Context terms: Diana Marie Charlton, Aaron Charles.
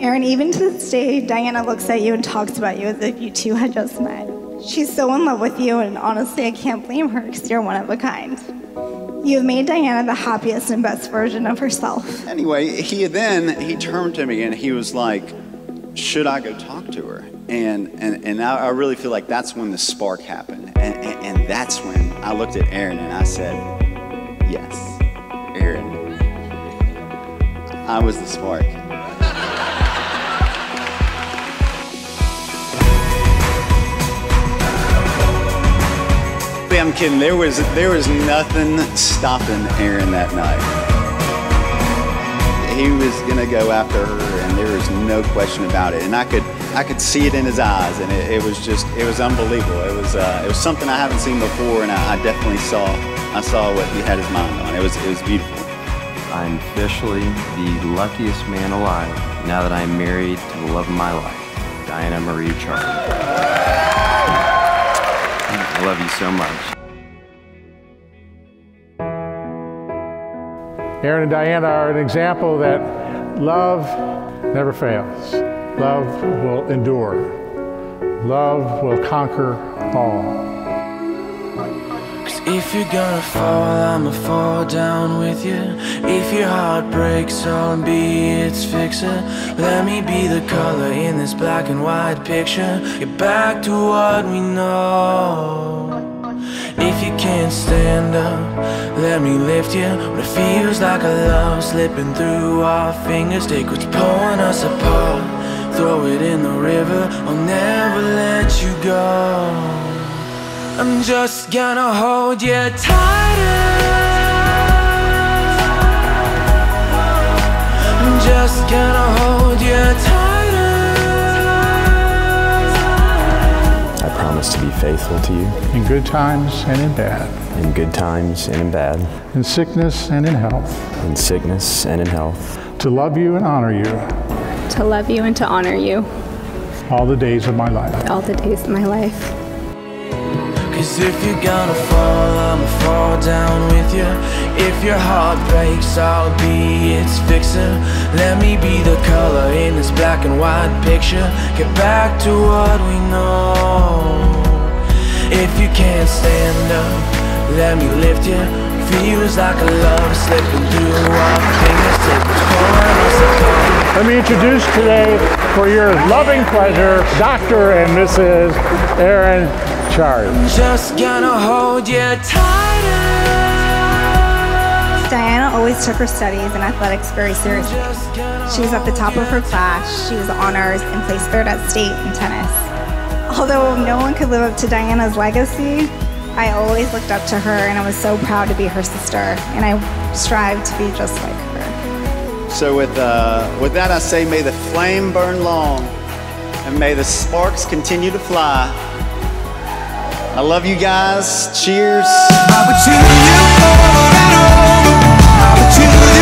Aaron, even to this day, Diana looks at you and talks about you as if you two had just met. She's so in love with you, and honestly, I can't blame her because you're one of a kind. You've made Diana the happiest and best version of herself. Anyway, he turned to me and he was like, should I go talk to her? And I really feel like that's when the spark happened. And that's when I looked at Aaron and I said, yes, Aaron. I was the spark. I'm kidding. There was nothing stopping Aaron that night. He was gonna go after her, and there was no question about it. And I could see it in his eyes, and it was unbelievable. It was something I haven't seen before, and I definitely saw what he had his mind on. It was beautiful. I'm officially the luckiest man alive now that I'm married to the love of my life, Diana Marie Charlton. I love you so much. Aaron and Diana are an example that love never fails. Love will endure. Love will conquer all. 'Cause if you're gonna fall, I'ma fall down with you. If your heart breaks, I'll be its fixer. Let me be the color in this black and white picture. Get back to what we know. If you can't stand up, let me lift you. When it feels like a love slipping through our fingers, take what's pulling us apart, throw it in the river. I'll never let you go. I'm just gonna hold you tighter. I'm just gonna hold you tighter. To be faithful to you. In good times and in bad. In good times and in bad. In sickness and in health. In sickness and in health. To love you and honor you. To love you and to honor you. All the days of my life. All the days of my life. 'Cause if you're gonna fall, I'ma fall down with you. If your heart breaks, I'll be its fixer. Let me be the color in this black and white picture. Get back to what we know. If you can't stand up, let me lift you. Feels like a love slipping through our fingers. Let me introduce today, for your loving pleasure, Dr. and Mrs. Aaron Charles. I'm just gonna hold you tighter. Diana always took her studies and athletics very seriously. She was at the top of her class, she was honors, and placed third at state in tennis. Although no one could live up to Diana's legacy, I always looked up to her and I was so proud to be her sister, and I strive to be just like her. So with that I say, may the flame burn long and may the sparks continue to fly. I love you guys. Cheers. I would cheer you on and on. I would cheer you